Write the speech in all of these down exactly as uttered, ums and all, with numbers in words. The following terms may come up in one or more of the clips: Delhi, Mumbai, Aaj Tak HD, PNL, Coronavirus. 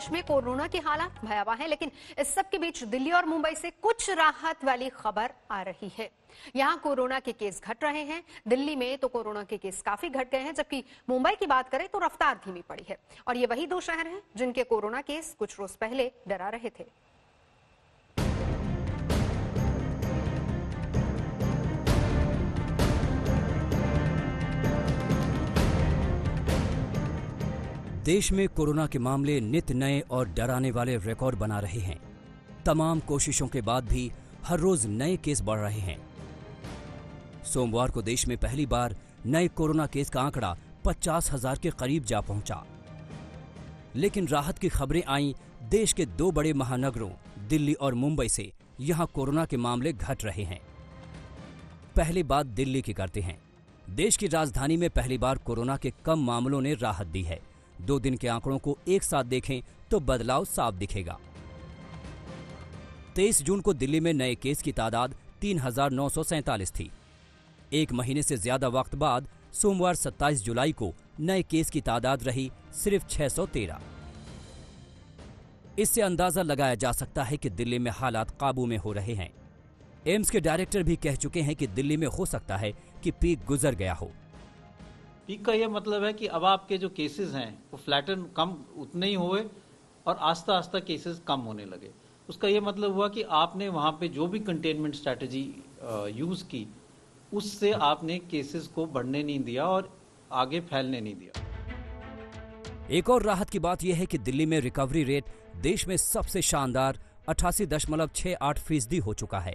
प्रदेश में कोरोना के हालात भयावह हैं, लेकिन इस सब के बीच दिल्ली और मुंबई से कुछ राहत वाली खबर आ रही है। यहाँ कोरोना के केस घट रहे हैं। दिल्ली में तो कोरोना के केस काफी घट गए हैं, जबकि मुंबई की बात करें तो रफ्तार धीमी पड़ी है। और ये वही दो शहर हैं जिनके कोरोना केस कुछ रोज पहले डरा रहे थे। देश में कोरोना के मामले नित नए और डराने वाले रिकॉर्ड बना रहे हैं। तमाम कोशिशों के बाद भी हर रोज नए केस बढ़ रहे हैं। सोमवार को देश में पहली बार नए कोरोना केस का आंकड़ा पचास हजार के करीब जा पहुंचा। लेकिन राहत की खबरें आईं देश के दो बड़े महानगरों दिल्ली और मुंबई से। यहां कोरोना के मामले घट रहे हैं। पहली बात दिल्ली की करते हैं। देश की राजधानी में पहली बार कोरोना के कम मामलों ने राहत दी है। दो दिन के आंकड़ों को एक साथ देखें तो बदलाव साफ दिखेगा। तेईस जून को दिल्ली में नए केस की तादाद तीन हजार नौ सौ सैंतालीस थी। एक महीने से ज्यादा वक्त बाद सोमवार सत्ताईस जुलाई को नए केस की तादाद रही सिर्फ छह सौ तेरह। इससे अंदाजा लगाया जा सकता है कि दिल्ली में हालात काबू में हो रहे हैं। एम्स के डायरेक्टर भी कह चुके हैं कि दिल्ली में हो सकता है कि पीक गुजर गया हो। पीक का यह मतलब है कि अब आपके जो केसेस हैं वो फ्लैटन कम उतने ही हुए और आस्ता आस्ता केसेस कम होने लगे। उसका यह मतलब हुआ कि आपने वहाँ पे जो भी कंटेनमेंट स्ट्रैटेजी यूज़ की उससे आपने केसेस को बढ़ने नहीं दिया और आगे फैलने नहीं दिया। एक और राहत की बात यह है कि दिल्ली में रिकवरी रेट देश में सबसे शानदार अट्ठासी दशमलव छः आठ फीसदी हो चुका है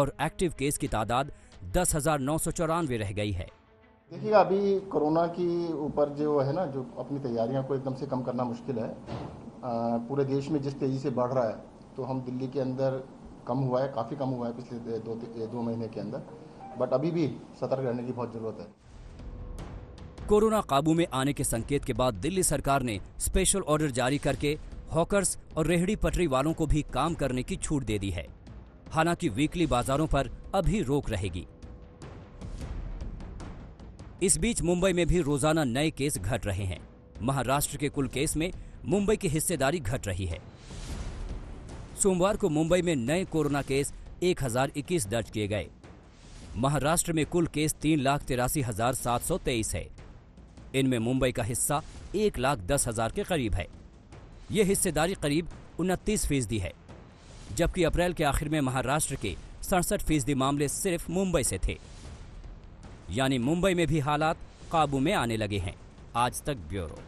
और एक्टिव केस की तादाद दस हजार नौ सौ चौरानवे रह गई है। देखिए अभी कोरोना की ऊपर जो है ना जो अपनी तैयारियां को एकदम से कम करना मुश्किल है। आ, पूरे देश में जिस तेज़ी से बढ़ रहा है तो हम दिल्ली के अंदर कम हुआ है, काफ़ी कम हुआ है पिछले दो दो महीने के अंदर, बट अभी भी सतर्क रहने की बहुत ज़रूरत है। कोरोना काबू में आने के संकेत के बाद दिल्ली सरकार ने स्पेशल ऑर्डर जारी करके हॉकर्स और रेहड़ी पटरी वालों को भी काम करने की छूट दे दी है। हालांकि वीकली बाजारों पर अभी रोक रहेगी। इस बीच मुंबई में भी रोजाना नए केस घट रहे हैं। महाराष्ट्र के कुल केस में मुंबई की हिस्सेदारी घट रही है। सोमवार को मुंबई में नए कोरोना केस एक हजार इक्कीस दर्ज किए गए। महाराष्ट्र में कुल केस तीन लाख तिरासी हजार सात सौ तेईस है। इनमें मुंबई का हिस्सा एक लाख दस हजार के करीब है। यह हिस्सेदारी करीब उनतीस फीसदी है, जबकि अप्रैल के आखिर में महाराष्ट्र के सड़सठ फीसदी मामले सिर्फ मुंबई से थे। यानी मुंबई में भी हालात काबू में आने लगे हैं। आज तक ब्यूरो।